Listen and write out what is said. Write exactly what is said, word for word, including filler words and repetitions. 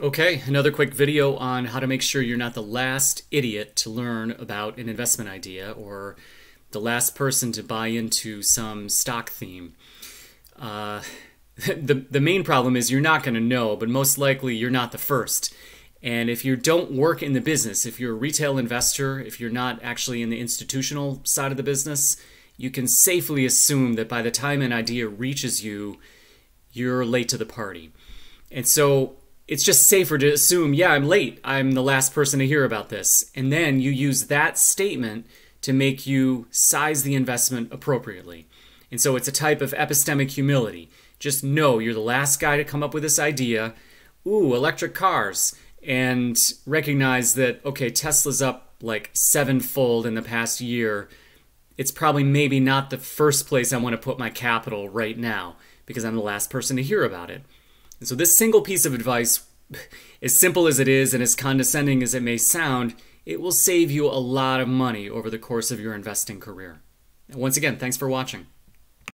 Okay, another quick video on how to make sure you're not the last idiot to learn about an investment idea or the last person to buy into some stock theme. Uh, the, the main problem is you're not going to know, but most likely you're not the first. And if you don't work in the business, if you're a retail investor, if you're not actually in the institutional side of the business, you can safely assume that by the time an idea reaches you, you're late to the party. And so it's just safer to assume, yeah, I'm late. I'm the last person to hear about this. And then you use that statement to make you size the investment appropriately. And so it's a type of epistemic humility. Just know you're the last guy to come up with this idea. Ooh, electric cars. And recognize that, okay, Tesla's up like sevenfold in the past year. It's probably maybe not the first place I want to put my capital right now because I'm the last person to hear about it. And so this single piece of advice, as simple as it is and as condescending as it may sound, it will save you a lot of money over the course of your investing career. And once again, thanks for watching.